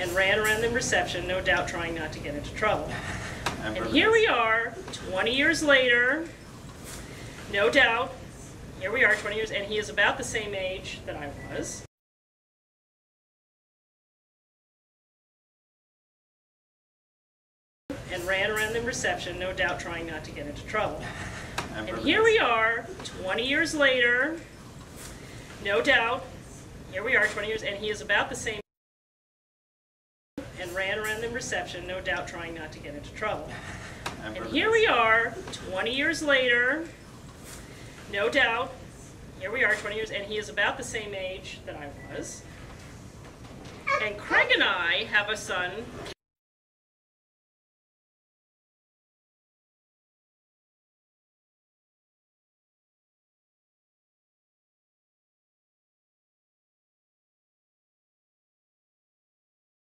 and ran around the reception, no doubt trying not to get into trouble. And here we are, 20 years later, no doubt, here we are 20 years, and he is about the same age that I was. And ran around the reception, no doubt trying not to get into trouble. And here we are, 20 years later, no doubt, here we are 20 years, and he is about the same and ran around the reception, no doubt trying not to get into trouble. And here we are, 20 years later, no doubt, here we are 20 years, and he is about the same age that I was. And Craig and I have a son.